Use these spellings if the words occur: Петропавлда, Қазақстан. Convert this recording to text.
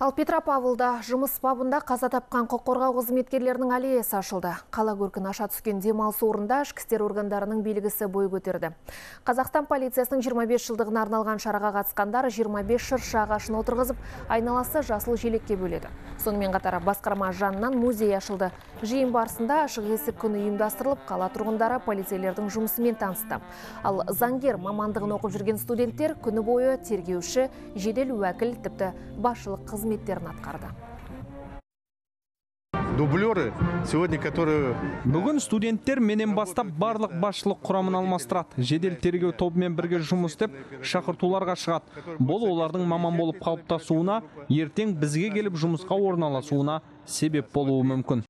Ал Петропавлда жұмыс бабында қаза тапқан құқық қорғау қызметкерлерінің аллеясы ашылды. Қала көркін аша түскен демалыс орнында ішкі істер органдарының белгісі бой көтерді. Қазақстан полициясының 25 жылдығына арналған шараға қатысқандар 25 шырша ағашын отырғызып, айналасы жасыл желекке бөледі. Сонымен қатар басқарма жанынан музей ашылды. Жиын барысында ашық есік күні ұйымдастырылып, қала тұрғындары полицейлердің жұмысымен танысты. Ал заңгер мамандығын оқып жүрген студенттер күні бойы тергеуші, жедел уәкіл, тіпті басшылық қызмет дублеры сегодня, которые бүгін студенттер менен бастап барлық басшылық құрамын алмастырады, жедел тергеу тобымен бірге жұмыс істеп шақыртуларға шығады. Бұл олардың маман болып қалыптасуына, ертең бізге келіп жұмысқа орналасуына себеп болуы мүмкін.